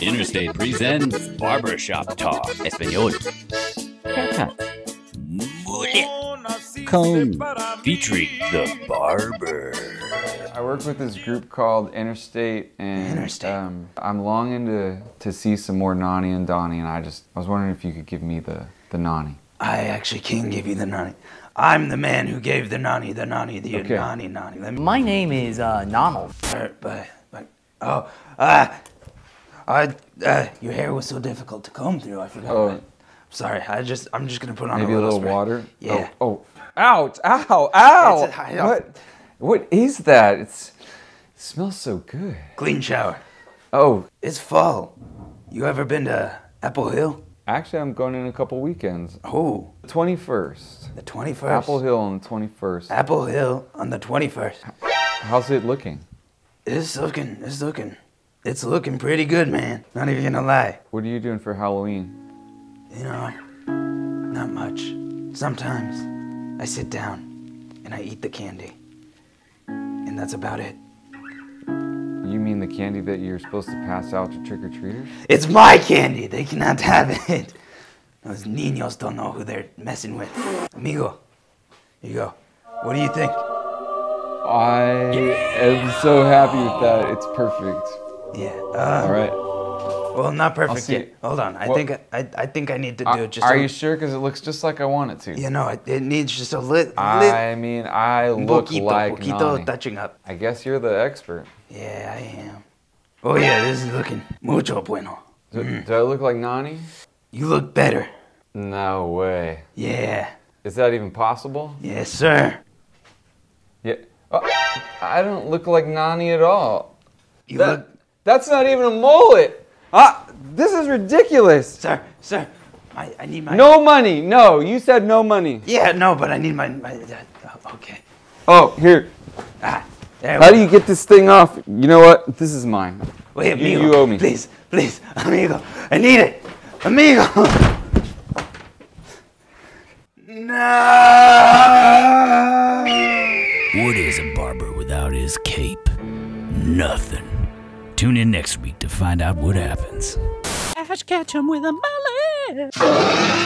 Interstate presents Barber Shop Talk. Espanol. Haircut. Mullet. Comb. Featuring the barber. I work with this group called Interstate, and I'm longing to see some more Nonny and Donny, and I was wondering if you could give me the Nonny. I actually can give you the Nonny. I'm the man who gave the Nonny, okay. Nonny. My name is Nonald. Your hair was so difficult to comb through. I forgot. Oh. Sorry. I'm just gonna put on maybe a little spray. Water. Yeah. Oh. Ouch! Ow! Ow! What is that? It smells so good. Clean shower. Oh, it's fall. You ever been to Apple Hill? Actually, I'm going in a couple weekends. Oh. The 21st. The 21st? Apple Hill on the 21st. Apple Hill on the 21st. How's it looking? It's looking pretty good, man. Not even gonna lie. What are you doing for Halloween? You know, not much. Sometimes I sit down and I eat the candy. And that's about it. You mean the candy that you're supposed to pass out to trick-or-treaters? It's my candy! They cannot have it! Those niños don't know who they're messing with. Amigo, here you go. What do you think? I am so happy with that. It's perfect. Yeah. All right. Well, not perfect yet. Hold on. I think I need to do it just a little. Are you sure? Because it looks just like I want it to. Yeah, no, it needs just a little. I mean, I look like touching up. I guess you're the expert. Yeah, I am. Oh yeah, this is looking mucho bueno. Do I look like Nonny? You look better. No way. Yeah. Is that even possible? Yes, sir. Yeah. Oh, I don't look like Nonny at all. That's not even a mullet. This is ridiculous. Sir, I need my... No money. No, you said no money. Yeah, no, but I need my okay. Oh, here. How do you get this thing off? You know what? This is mine. Wait, amigo. You owe me. Please, amigo. I need it. Amigo. No. What is a barber without his cape? Nothing. Tune in next week to find out what happens. Ash catch him with a mullet.